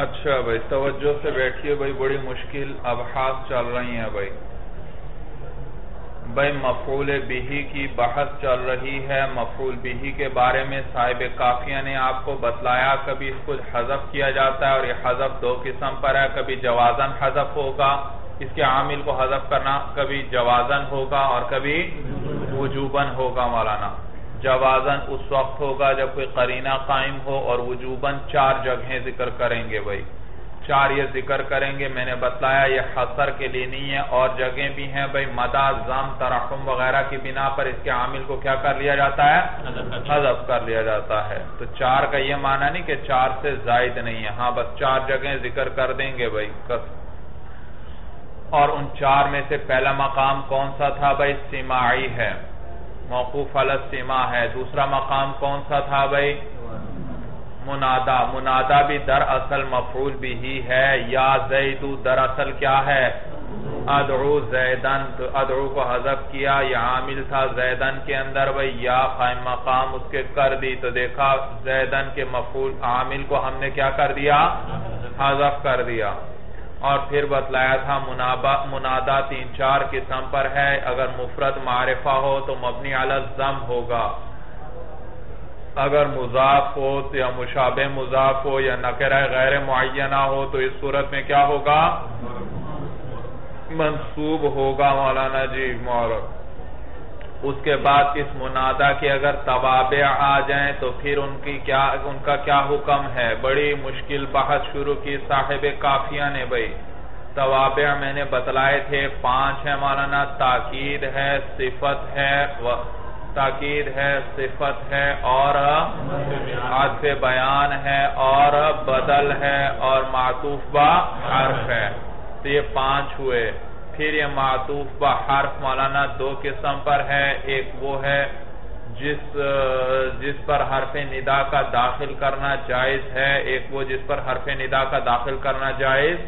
अच्छा भाई तवज्जो से बैठिए भाई, बड़ी मुश्किल अबहास चल रही हैं भाई। भाई मफूल बिही की बहस चल रही है। मफूल बिही के बारे में साहिब काफिया ने आपको बतलाया, कभी इसको हजफ किया जाता है और ये हजफ दो किस्म पर है, कभी जवाजन हजफ होगा, इसके आमिल को हजफ करना, कभी जवाजन होगा और कभी वजूबन होगा। मौलाना जवाजन उस वक्त होगा जब कोई करीना कायम हो, और वजूबन चार जगहें जिक्र करेंगे भाई, चार ये जिक्र करेंगे। मैंने बताया ये हसर के लिए नहीं है, और जगह भी हैं भाई, मदा जम तरहम वगैरह की बिना पर इसके आमिल को क्या कर लिया जाता है, हजफ कर लिया जाता है। तो चार का ये माना नहीं कि चार से जायद नहीं है, हाँ बस चार जगह जिक्र कर देंगे भाई। और उन चार में से पहला मकाम कौन सा था भाई? सिमाई है, मौकूफ अल सीमा है। दूसरा मकाम कौन सा था भाई? मुनादा। मुनादा भी दरअसल मफूल भी ही है। या जैदू दरअसल क्या है? अदरू जैदन, तो अदरू को हजफ किया, या आमिल था जैदन के अंदर भाई, या कायम मकाम उसके कर दी, तो देखा जैदन के मफूल आमिल को हमने क्या कर दिया, हजफ कर दिया। और फिर बतलाया था मुनादा तीन चार किस्म पर है, अगर मुफरत मारिफा हो तो मबनी अला ज़म होगा, अगर मुजाफ हो तो या मुशाबे मुजाफ हो या नकरा गैर मुअय्यना हो तो इस सूरत में क्या होगा, मंसूब होगा। मौलाना जी उसके बाद इस मुनादा के अगर तवाबे आ जाएं तो फिर उनका क्या हुक्म है? बड़ी मुश्किल बहस शुरू की साहिब काफिया ने भाई। तवाबे मैंने बतलाए थे 5 है मौलाना, ताकीद है, सिफत है, ताकीद है, सिफत है, और आदफ़े बयान है, और बदल है, और मातूफ बा हर्फ है। तो ये 5 हुए। फिर ये मातूफ बा हर्फ मौलाना दो किस्म पर है। एक वो है जिस पर हर्फ निदा का दाखिल करना जायज़ है, एक वो जिस पर हर्फ निदा का दाखिल करना जायज़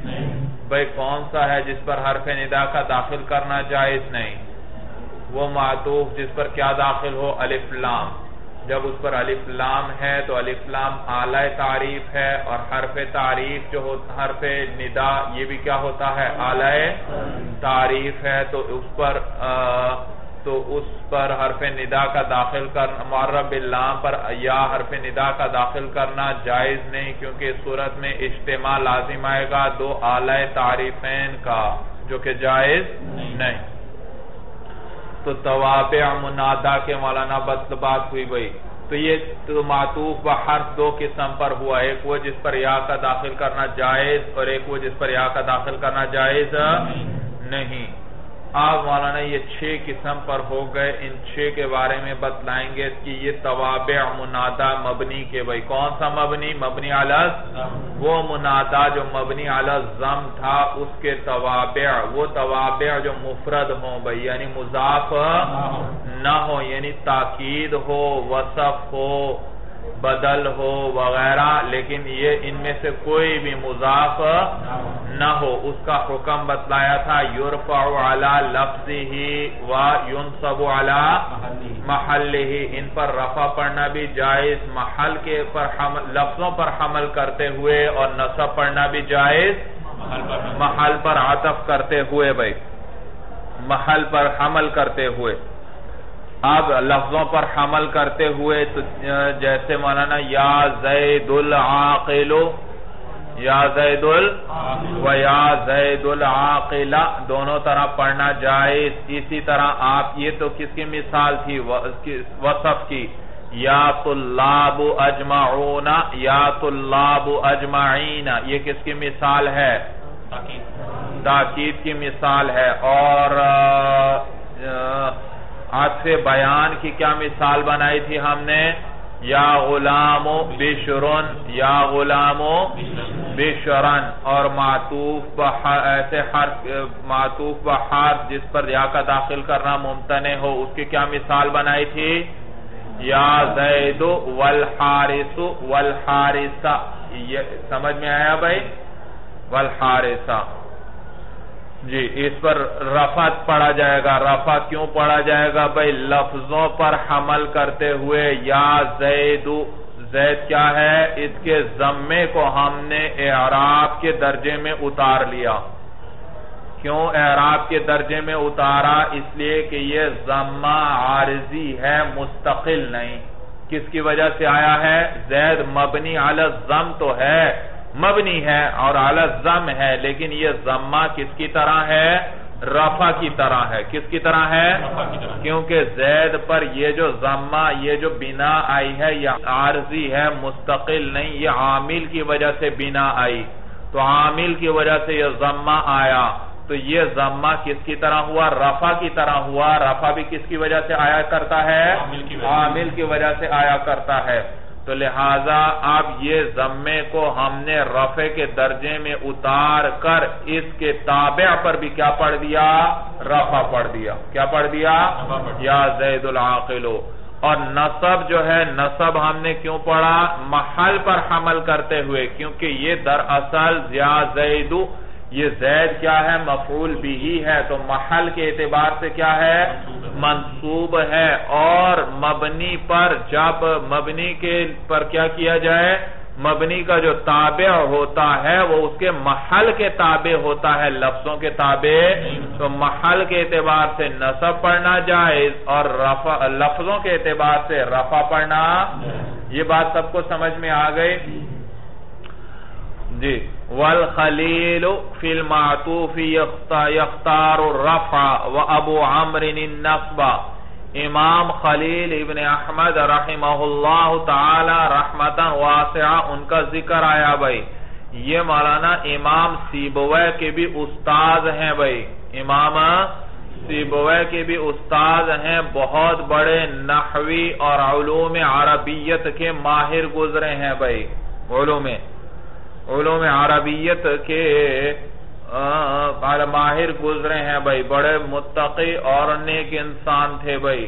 भाई। कौन सा है जिस पर हर्फ निदा का दाखिल करना जायज़ नहीं? वो मातूफ जिस पर क्या दाखिल हो, अलिफ लाम। जब उस पर अलिफ लाम है तो अलिफ लाम आला तारीफ है, और हर्फ तारीफ जो हो हर्फ निदा ये भी क्या होता है, आला तारीफ है। तो उस पर हर्फ निदा का दाखिल करना, मुअर्रब बिल लाम पर या हर्फ निदा का दाखिल करना जायज़ नहीं, क्योंकि इस सूरत में इज्तिमा लाजिम आएगा दो आला तारीफेन का, जो कि जायज़ नहीं। तो तवाबे मुनादा के मौलाना बात हुई भाई। तो ये तो मातूफ व हर्फ दो किस्म पर हुआ, एक वो जिस पर या का दाखिल करना जायज, और एक वो जिस पर या का दाखिल करना जायज नहीं। आज मौलाना ये 6 किस्म पर हो गए। इन 6 के बारे में बतलाएंगे कि ये तवाबे मुनादा मबनी के भाई। कौन सा मबनी? मबनी अला, वो मुनादा जो मबनी अला ज़म था उसके तवाबे, वो तवाबे जो मुफरद हो भाई, यानी मुजाफ न हो, यानी ताकीद हो, वसफ हो, बदल हो वगैरह, लेकिन ये इनमें से कोई भी मुजाफ न हो। उसका हुक्म बतलाया था युरफ़उ अला लफ्ज़िही व युनसबु अला महल्लिही। इन पर रफा पढ़ना भी जायज़, महल के पर लफ्ज़ों पर हमल करते हुए, और नसब पढ़ना भी जायज़, महल पर आतफ करते हुए भाई, महल पर हमल करते हुए। अब लफ्जों पर हमल करते हुए तो जैसे मौलाना या ज़ैदुल आक़िलो, या ज़ैदुल व या ज़ैदुल आक़िला, दोनों तरह पढ़ना जायज़। इसी तरह आप ये तो किसकी मिसाल थी, वसफ की, या तुल्लाबु अजमाऊना, या तुल्लाबु अजमाईना, ये किसकी मिसाल है? ताकीद की मिसाल है। और आतफ़े बयान की क्या मिसाल बनाई थी हमने? या गुलामो बिशरन, या गुलामो बिशरन। और मातूफ ऐसे हर्फ, मातूफ व हर्फ जिस पर या का दाखिल करना मुमतने हो, उसकी क्या मिसाल बनाई थी? या ज़ैदु वल हारिसु वल हारिसा। ये समझ में आया भाई, वल हारिसा जी। इस पर रफत पढ़ा जाएगा। रफा क्यों पढ़ा जाएगा भाई? लफ्जों पर हमल करते हुए। या ज़ैदु, जैद क्या है, इसके जम्मे को हमने एराब के दर्जे में उतार लिया। क्यों एराब के दर्जे में उतारा? इसलिए कि ये जम्मा आरजी है, मुस्तकिल नहीं। किसकी वजह से आया है? जैद मबनी अला जम तो है, मबनी है और अला जम है, लेकिन ये जम्मा किसकी तरह है? रफा की तरह है। किसकी तरह है? क्योंकि जैद पर ये जो जम्मा, ये जो बिना आई है, ये आरजी है, मुस्तकिल नहीं। ये आमिल की वजह से बिना आई, तो आमिल की वजह से ये जम्मा आया। तो ये जम्मा किसकी तरह हुआ? रफा की तरह हुआ। रफा भी किसकी वजह से आया करता है? आमिल की वजह से आया करता है। तो लिहाजा अब ये जम्मे को हमने रफे के दर्जे में उतार कर इसके ताबे पर भी क्या पढ़ दिया? रफा पढ़ दिया। क्या पढ़ दिया? या जैदुल आकिलो। और नसब जो है, नसब हमने क्यों पढ़ा? महल पर हमल करते हुए, क्योंकि ये दरअसल या जैदु, ये जैद क्या है? मफूल बिही है, तो महल के एतबार से क्या है? मंसूब है। और मबनी पर जब मबनी के पर क्या किया जाए, मबनी का जो ताबे होता है वो उसके महल के ताबे होता है, लफ्जों के ताबे। तो महल के एतबार से नसब पढ़ना जायज और रफा, लफ्जों के एतबार से रफा पढ़ना। ये बात सबको समझ में आ गई जी। वल खलील फिल मातूफ यख्तार रफा व अबू आम्र नस्बा। इमाम खलील इब्न अहमद रहमहुल्लाह ताला रहमतन वासिआ, उनका जिक्र आया भाई। ये मौलाना इमाम सीबवे के भी उस्ताद हैं भाई, इमाम सीबवे के भी उस्ताद हैं, बहुत बड़े नहवी और उलूम अरबियत के माहिर गुजरे हैं भाई। उलूम अरबियत के माहिर गुजरे हैं भाई, बड़े मुत्तकी और नेक इंसान थे भाई।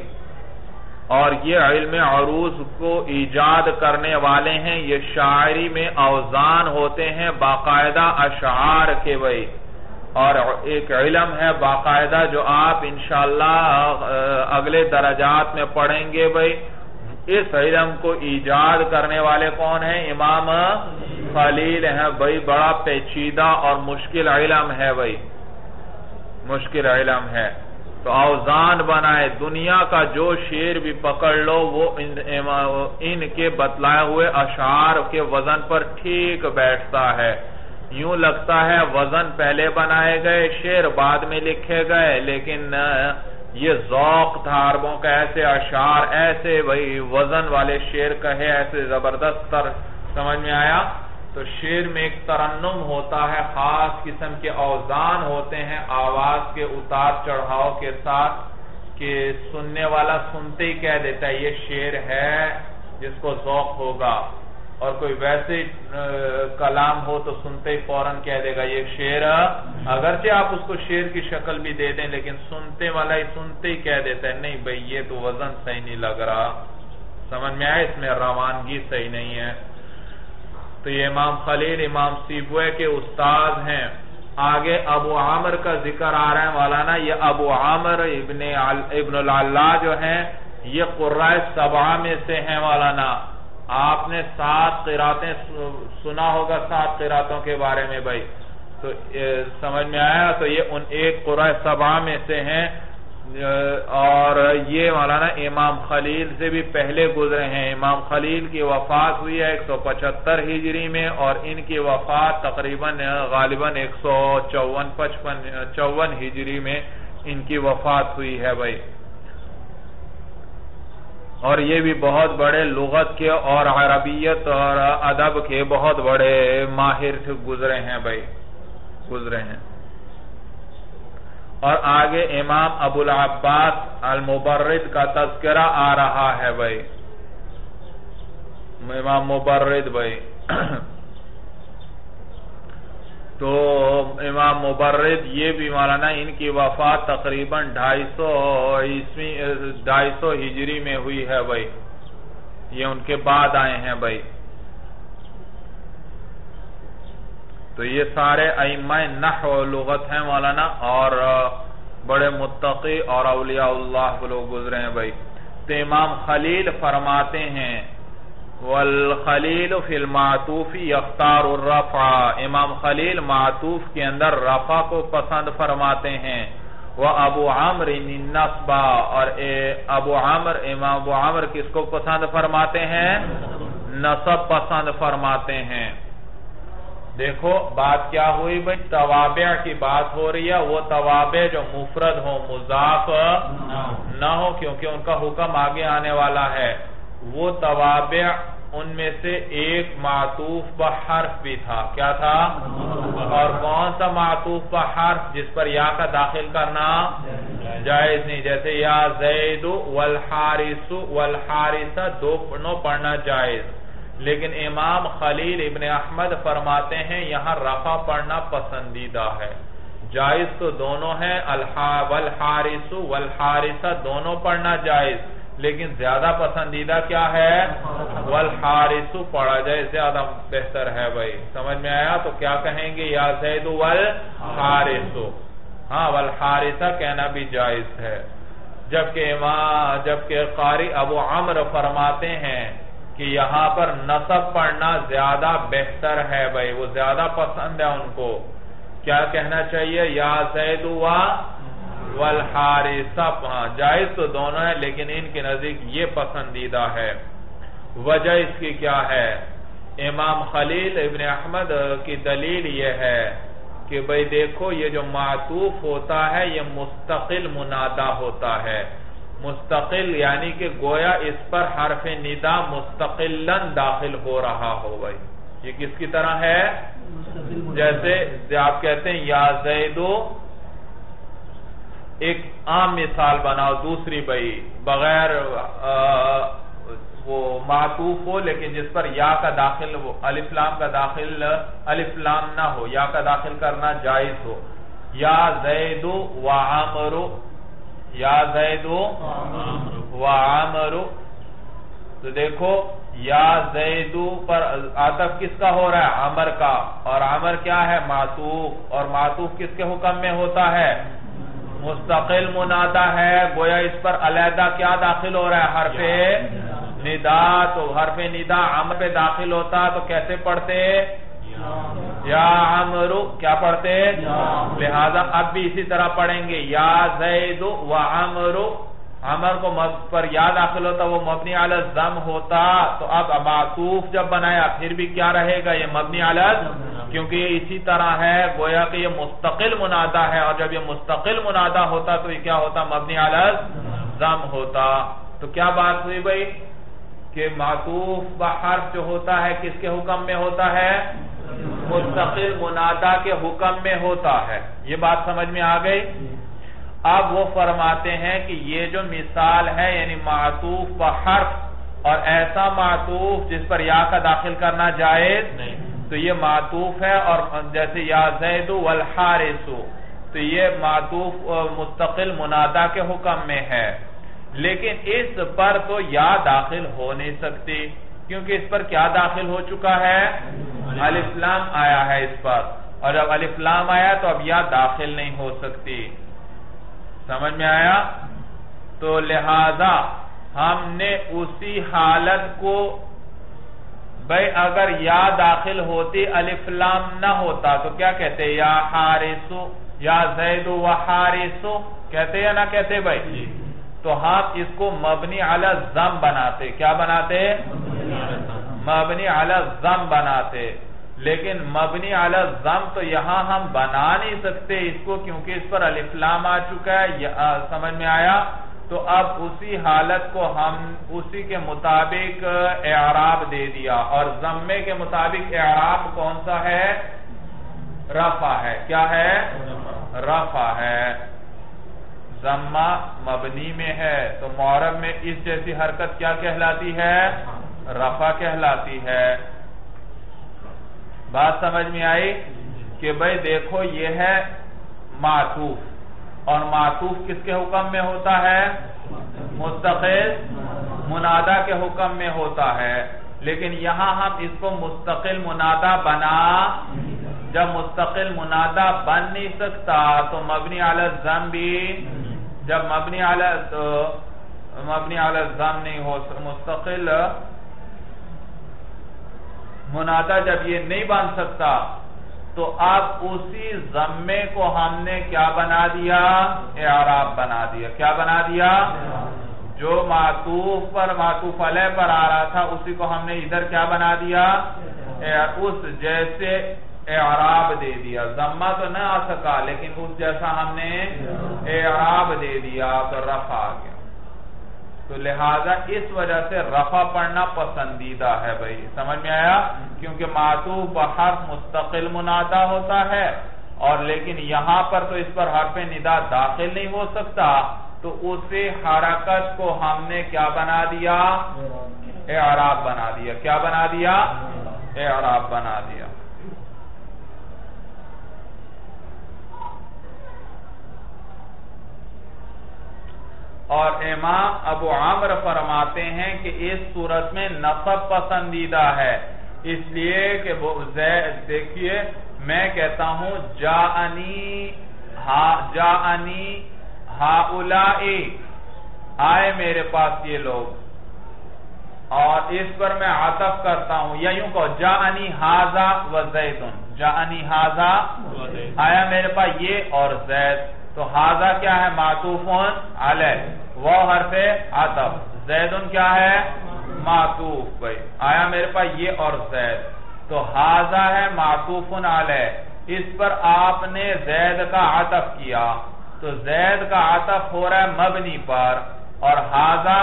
और ये इल्म अरूज को ईजाद करने वाले हैं, ये शायरी में अवजान होते हैं बाकायदा अशआर के भाई। और एक इल्म है बाकायदा जो आप इंशाल्लाह अगले दरजात में पढ़ेंगे भाई। इस इल्म को ईजाद करने वाले कौन है? इमाम खलील है भाई। बड़ा पेचीदा और मुश्किल इल्म है भाई, मुश्किल इल्म है। तो अवजान बनाए, दुनिया का जो शेर भी पकड़ लो वो इनके बतलाए हुए अशार के वजन पर ठीक बैठता है। यूं लगता है वजन पहले बनाए गए, शेर बाद में लिखे गए, लेकिन ये ज़ौक़ था अरबों का, ऐसे अशार, ऐसे भाई वजन वाले शेर कहे, ऐसे जबरदस्त तर। समझ में आया? तो शेर में एक तरन्नुम होता है, खास किस्म के अवजान होते हैं आवाज के उतार चढ़ाव के साथ, कि सुनने वाला सुनते ही कह देता है ये शेर है, जिसको ज़ौक़ होगा। और कोई वैसे कलाम हो तो सुनते ही फौरन कह देगा ये शेर, अगरचे आप उसको शेर की शक्ल भी दे दें, लेकिन सुनते वाला ही सुनते ही कह देता है नहीं भाई ये तो वजन सही नहीं लग रहा। समझ में आया? इसमें रवानगी सही नहीं है। तो ये इमाम खलील इमाम सीबवे के उस्ताद हैं। आगे अबू आमर का जिक्र आ रहा है मौलाना। ये अबू आमर इब्न अल्ला जो है ये कुर्राए सबा में से है मौलाना। आपने 7 किरातें सुना होगा, 7 किरातों के बारे में भाई, तो समझ में आया। तो ये उन एक कुराए सबा में से हैं और ये मौलाना इमाम खलील से भी पहले गुजरे हैं। इमाम खलील की वफात हुई है 175 हिजरी में और इनकी वफात तकरीबन गालिबन 154 हिजरी में इनकी वफात हुई है भाई। और ये भी बहुत बड़े लुगत के और अरबियत और अदब के बहुत बड़े माहिर से गुजरे हैं भाई, गुजरे हैं। और आगे इमाम अबुल अब्बास अल मुबर्रिद का तज़किरा आ रहा है भाई, इमाम मुबर्रिद भाई। तो इमाम मुबर्रिद ये भी मौलाना इनकी वफात तकरीबन 250 हिजरी में हुई है भाई, ये उनके बाद आए हैं भाई। तो ये सारे अइम्मा नहव लुगत हैं मौलाना और बड़े मुत्तकी और औलिया अल्लाह लोग गुजरे हैं भाई। तो इमाम खलील फरमाते हैं वल खलील फिल मातूफी यख्तार रफा, इमाम खलील मातूफ के अंदर रफा को पसंद फरमाते हैं। व अबू आमर नस्बा, और इमाम अबू आमर किसको पसंद फरमाते हैं? नसब पसंद फरमाते हैं। देखो बात क्या हुई भाई, तवाबे की बात हो रही है। वो तवाबे जो मुफरद हो, मुजाफ न हो, क्योंकि उनका हुक्म आगे आने वाला है। वो तवाबे उनमें से एक मातूफ पर हर्फ भी था। क्या था? और कौन सा मातूफ पर हर्फ जिस पर या का दाखिल करना जायज नहीं, जैसे या जैद वल हारिस वल हारिसा, दोनों पढ़ना जायज। लेकिन इमाम खलील इब्ने अहमद फरमाते हैं यहाँ रफा पढ़ना पसंदीदा है। जायज तो दोनों है, वल हारिस वल हारिसा दोनों पढ़ना जायज, लेकिन ज्यादा पसंदीदा क्या है? वल हारिसु पढ़ा जाए, ज्यादा बेहतर है भाई। समझ में आया? तो क्या कहेंगे? या ज़ैदु वल हारिसु। हाँ, वल हारिसा कहना भी जायज है। जबकि कारी अबू अम्र फरमाते हैं कि यहाँ पर नसब पढ़ना ज्यादा बेहतर है भाई, वो ज्यादा पसंद है उनको। क्या कहना चाहिए? या ज़ैदु वल हारिसा। जायज तो दोनों है, लेकिन इनके नजदीक ये पसंदीदा है। वजह इसकी क्या है? इमाम खलील इब्ने अहमद की दलील ये है कि भाई देखो, ये जो मातूफ होता है ये मुस्तकिल मुनादा होता है। मुस्तकिल यानी कि गोया इस पर हर्फ निदा मुस्तकिलन दाखिल हो रहा हो भाई। ये किसकी तरह है? जैसे आप कहते हैं या ज़ैदो, एक आम मिसाल बनाओ दूसरी भाई, बगैर वो मातूफ हो लेकिन जिस पर या का दाखिल हो, अलिफ्लाम ना हो, या का दाखिल करना जायज हो। या ज़ैदु व आमरु, या ज़ैदु व आमरु। तो देखो या ज़ैदु पर आतफ किसका हो रहा है? आमर का। और आमर क्या है? मातूफ। और मातूफ किसके हुक्म में होता है? मुस्तकिल मुनादा है, गोया इस पर अलहदा क्या दाखिल हो रहा है? हरफे निदा। तो हरफे निदा आम पे दाखिल होता तो कैसे पढ़ते? या अमरु। क्या पढ़ते? लिहाजा अब भी इसी तरह पढ़ेंगे। या ज़ैदु व अमरु, अमर को पर या दाखिल होता, वो मबनी अला ज़म होता। तो अब मातूफ जब बनाया फिर भी क्या रहेगा? ये मबनी अला, क्योंकि ये इसी तरह है, गोया कि ये मुस्तकिल मुनादा है। और जब ये मुस्तकिल मुनादा होता तो ये क्या होता? मबनी अला ज़म होता। तो क्या बात हुई भाई कि मातूफ व हर्फ जो होता है किसके हुक्म में होता है? मुस्तकिल मुनादा के हुक्म में होता है। ये बात समझ में आ गई। अब वो फरमाते हैं कि ये जो मिसाल है यानी मातूफ व हर्फ, और ऐसा मातूफ जिस पर या का दाखिल करना जायज नहीं, तो ये मातूफ है। और जैसे या ज़ैदु वल हारिसु, तो ये मातूफ मुस्तकिल मुनादा के हुक्म में है, लेकिन इस पर तो या दाखिल हो नहीं सकती, क्योंकि इस पर क्या दाखिल हो चुका है? अलिफ लाम आया है इस पर। और जब अलिफ लाम आया तो अब या दाखिल नहीं हो सकती। समझ में आया? तो लिहाजा हमने उसी हालत को भाई, अगर या दाखिल होती अलिफ लाम न होता तो क्या कहते? या हारिसु, या ज़ैदु व हारिसु कहते या ना कहते भाई? तो हम इसको मबनी अला ज़म बनाते। क्या बनाते? मबनी अला ज़म बनाते। लेकिन मबनी अला ज़म तो यहाँ हम बना नहीं सकते इसको, क्योंकि इस पर अलिफ लाम आ चुका है। समझ में आया? तो अब उसी हालत को हम उसी के मुताबिक एराब दे दिया। और जम्मे के मुताबिक एराब कौन सा है? रफा है। क्या है? रफा है। जम्मा मबनी में है, तो मुअरब में इस जैसी हरकत क्या कहलाती है? रफा कहलाती है। बात समझ में आई कि भाई देखो, ये है मातूफ, और मातूफ किसके हुक्म में होता है? मुस्तकिल मुनादा के हुक्म में होता है। लेकिन यहाँ हम इसको मुस्तकिल मुनादा बना, जब मुस्तकिल मुनादा बन नहीं सकता तो मबनी अला ज़म भी, जब मबनी अला ज़म नहीं हो मुस्तकिल मुनादा जब ये नहीं बांध सकता तो आप उसी जम्मे को हमने क्या बना दिया, एराब बना दिया। क्या बना दिया? जो मातूफ पर मातूफ अलह पर आ रहा था उसी को हमने इधर क्या बना दिया, उस जैसे एराब दे दिया। जम्मा तो न आ सका लेकिन उस जैसा हमने एराब दे दिया तो रफा आ गया। तो लिहाजा इस वजह से रफा पढ़ना पसंदीदा है भाई, समझ में आया? क्योंकि मातूफ हर्फ मुस्तकिल मुनादा होता है और लेकिन यहाँ पर तो इस पर हर्फ निदा दाखिल नहीं हो सकता तो उसे हरकत को हमने क्या बना दिया, एराब बना दिया। क्या बना दिया? एराब बना दिया। और इमाम अबू आमर फरमाते हैं कि इस सूरत में नसब पसंदीदा है, इसलिए कि वो देखिए मैं कहता हूँ जाअनी हाउलाए, आए मेरे पास ये लोग, और इस पर मैं आतफ करता हूँ या यूं कहो जाअनी हाजा व जैदुन, जाअनी हाजा आया मेरे पास ये और जैद। तो हाजा क्या है? मातूफुन अलैह, वो हरफे आतफ। जैदुन क्या है? मातूफ। भाई आया मेरे पास ये और जैद, तो हाजा है मातूफुन अलैह, इस पर आपने जैद का आतफ किया तो जैद का आतफ हो रहा है मबनी पर और हाजा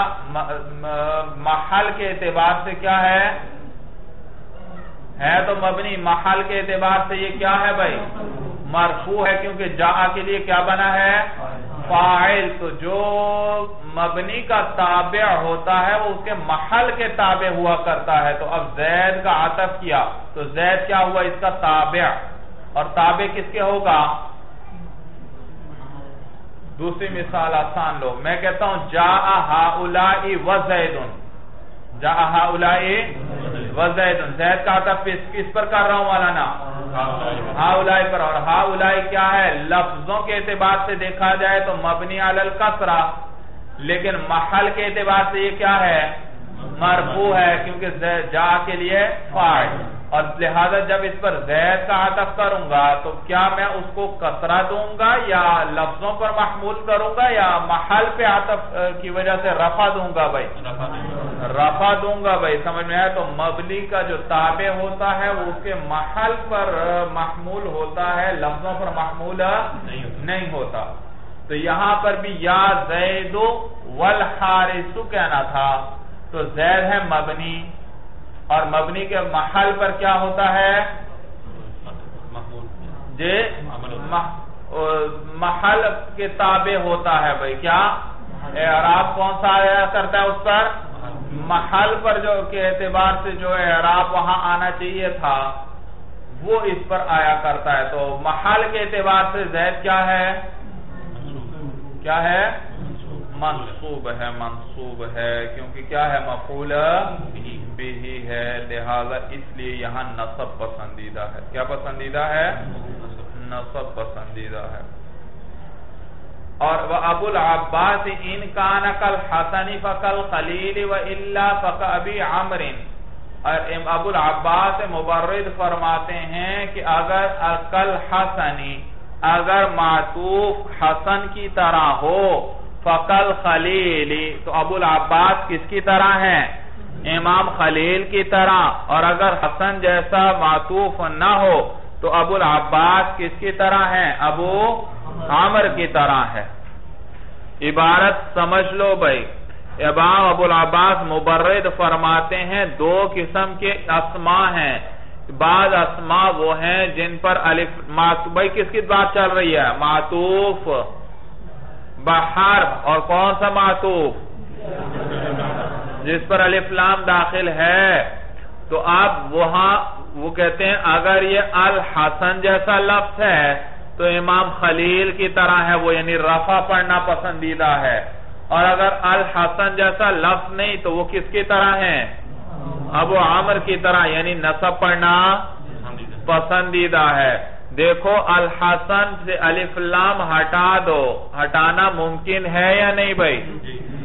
महल के एतबार से क्या है तो मबनी, महल के एतबार से ये क्या है भाई, मरफू है क्योंकि जाआ के लिए क्या बना है फाइल। तो जो मबनी का ताबे होता है वो उसके महल के ताबे हुआ करता है। तो अब जैद का आतफ किया तो जैद क्या हुआ, इसका ताबे, और ताबे किसके होगा? दूसरी मिसाल आसान लो, मैं कहता हूं जाआ हाउलाई व जैदुन, जाआ हाउलाई व जैदुन, जैद का आतफ किस पर कर रहा हूं वाला ना हाउलाई पर, और हाउलाई क्या है लफ्जों के एतबार से देखा जाए तो मबनी अलल कसरा, लेकिन महल के एतबार से ये क्या है मरफू है क्योंकि जा के लिए फाइल, और लिहाजा जब इस पर जैद का आतफ करूंगा तो क्या मैं उसको कसरा दूंगा या लफ्जों पर महमूल करूंगा या महल पे आतफ की वजह से रफा दूंगा? भाई रफा दूंगा भाई, समझ में आया? तो मबनी का जो ताबे होता है वो उसके महल पर महमूल होता है, लफ्जों पर महमूल नहीं होता। तो यहाँ पर भी या जैदो वल हारिसु कहना था तो जैद है मबनी और मबनी के महल पर क्या होता है जे महल के ताबे होता है भाई। क्या एराब कौन सा आया करता है उस पर? महल पर जो के एतबार से जो एराब वहां आना चाहिए था वो इस पर आया करता है। तो महल के एतबार से जैद क्या है, क्या है मंसूब है, मंसूब है क्योंकि क्या है मफूल बिही है, लिहाजा इसलिए यहाँ नसब पसंदीदा है। क्या पसंदीदा है? नसब पसंदीदा है। और व अबुल अब्बास इन काना कल हसनी फकल खलील व इल्ला फकअबी आमरिन, और अबुल अब्बास मुबर्रिद फरमाते हैं कि अगर अकल हसनी अगर मातूफ हसन की तरह हो फकल खलीली तो अबुल अब्बास किसकी तरह है? इमाम खलील की तरह। और अगर हसन जैसा मातूफ ना हो तो अबुल अब्बास किसकी तरह है? अबू आमर की तरह है। इबारत समझ लो भाई। इमाम अबुल अब्बास मुबर्रिद फरमाते हैं दो किस्म के अस्मा हैं, बाद अस्मा वो हैं जिन पर अलिफ मातूफ, भाई किसकी बात चल रही है? मातूफ बहर, और कौन सा मातूफ जिस पर अलिफ लाम दाखिल है। तो आप वहां वो कहते हैं अगर ये अल हसन जैसा लफ्ज है तो इमाम खलील की तरह है वो, यानी रफा पढ़ना पसंदीदा है। और अगर अल हसन जैसा लफ्ज नहीं तो वो किसकी तरह है? अबू आमर की तरह, यानी नसब पढ़ना पसंदीदा है। देखो अल हसन से अलिफ लाम हटा दो, हटाना मुमकिन है या नहीं भाई?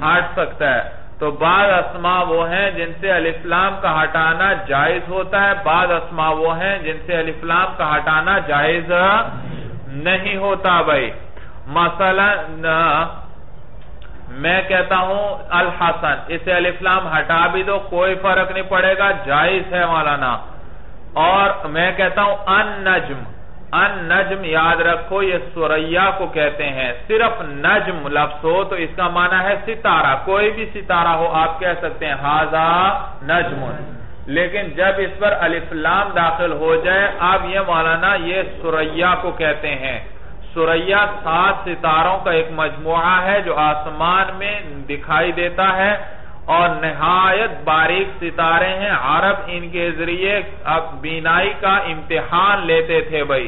हट सकता है। तो बाद अस्मा वो हैं जिनसे अलिफ लाम का हटाना जायज होता है, बाद अस्मा वो हैं जिनसे अलिफ लाम का हटाना जायज नहीं होता। भाई मसलन मैं कहता हूं अल हसन, इसे अलिफ लाम हटा भी दो कोई फर्क नहीं पड़ेगा, जायज है मौलाना। और मैं कहता हूं अन नज्म, अन नज्म याद रखो ये सुरैया को कहते हैं, सिर्फ नज्म लफ्ज हो तो इसका माना है सितारा, कोई भी सितारा हो आप कह सकते हैं हाजा नज्म, लेकिन जब इस पर अलिफ लाम दाखिल हो जाए अब ये मौलाना ये सुरैया को कहते हैं। सुरैया 7 सितारों का एक मजमुआ है जो आसमान में दिखाई देता है और नहायत बारीक सितारे हैं। अरब इनके जरिए अब बीनाई का इम्तिहान लेते थे भाई,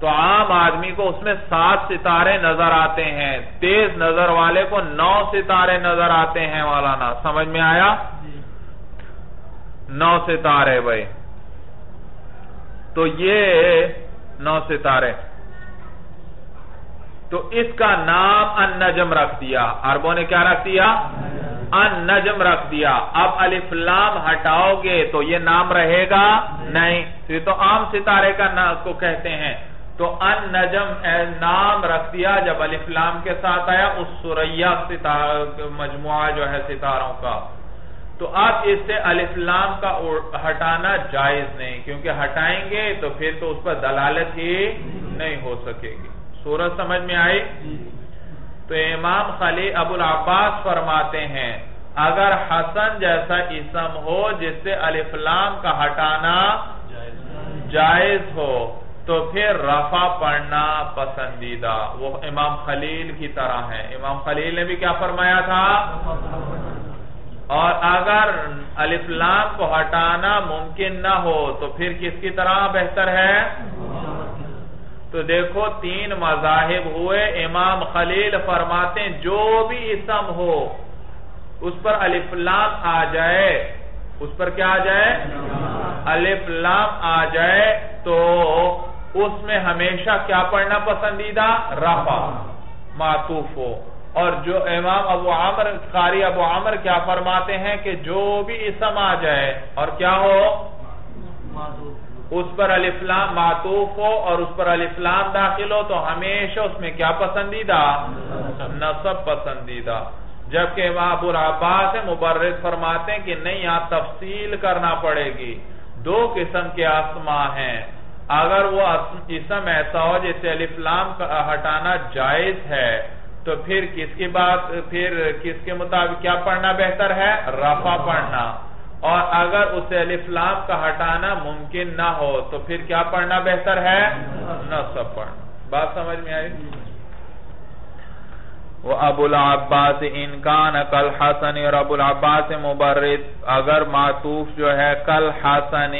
तो आम आदमी को उसमें 7 सितारे नजर आते हैं, तेज नजर वाले को 9 सितारे नजर आते हैं मौलाना, समझ में आया? 9 सितारे भाई, तो ये 9 सितारे, तो इसका नाम अन-नज्म रख दिया। अरबों ने क्या रख दिया? अन-नज्म रख दिया। अब अलिफ लाम हटाओगे तो ये नाम रहेगा नहीं, तो ये तो आम सितारे का नाम को कहते हैं, तो अन-नज्म नाम रख दिया जब अलिफ लाम के साथ आया उस सुरैया सितारा मजमुआ जो है सितारों का। तो अब इससे अलिफ लाम का हटाना जायज नहीं, क्योंकि हटाएंगे तो फिर तो उस पर दलालत ही नहीं हो सकेगी। सूरत समझ में आई? तो इमाम खली अबुल अब्बास फरमाते हैं अगर हसन जैसा इसम हो जिससे अलिफ लाम का हटाना जायज हो तो फिर रफा पढ़ना पसंदीदा। वो इमाम खलील की तरह है, इमाम खलील ने भी क्या फरमाया था? और अगर अलिफ लाम को हटाना मुमकिन ना हो तो फिर किसकी तरह बेहतर है? तो देखो 3 मज़ाहिब हुए। इमाम खलील फरमाते हैं जो भी इसम हो उस पर अलिफ लाम आ जाए, उस पर क्या आ जाए? अलिफ लाम आ जाए तो उसमें हमेशा क्या पढ़ना पसंदीदा? रफा मातूफ हो। और जो इमाम अबू आमर कारी अबू आमर क्या फरमाते हैं कि जो भी इसम आ जाए और क्या हो उस पर अलिफ लाम मातूफ हो और उस पर अलिफ लाम दाखिल हो तो हमेशा उसमें क्या पसंदीदा? नसब पसंदीदा। जबकि अबुल अब्बास मुबर्रिद फरमाते हैं कि नहीं आप तफसील करना पड़ेगी। 2 किस्म के अस्मा हैं, अगर वो इसम ऐसा हो जैसे अलिफ लाम का हटाना जायज है तो फिर किसके मुताबिक क्या पढ़ना बेहतर है? रफा पढ़ना। और अगर उसे अलिफ लाम का हटाना मुमकिन ना हो तो फिर क्या पढ़ना बेहतर है? नसब पढ़ना। बात समझ में आई? वो अबुल अब्बास इनकान कल हसन, और अबुल अब्बास मुबर्रिद अगर मातूफ जो है कल हसन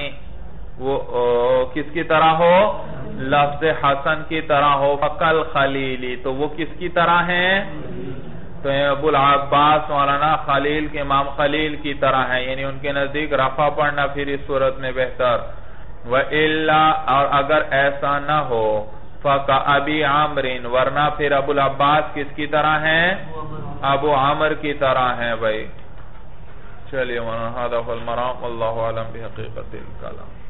वो किसकी तरह हो? लफ्ज हसन की तरह हो। फकल खलीली तो वो किसकी तरह है? तो अबुल अब्बास मौलाना खलील के इमाम खलील की तरह है, यानी उनके नजदीक रफा पढ़ना फिर इस सूरत में बेहतर। व इल्ला और अगर ऐसा न हो फका अबी आमरिन वरना फिर अबुल अब्बास किसकी तरह है? अबू आमर की तरह है भाई। चलिए मौलाना हदा फल मराम अल्लाहु अलम बिहकीकतिल कलाम।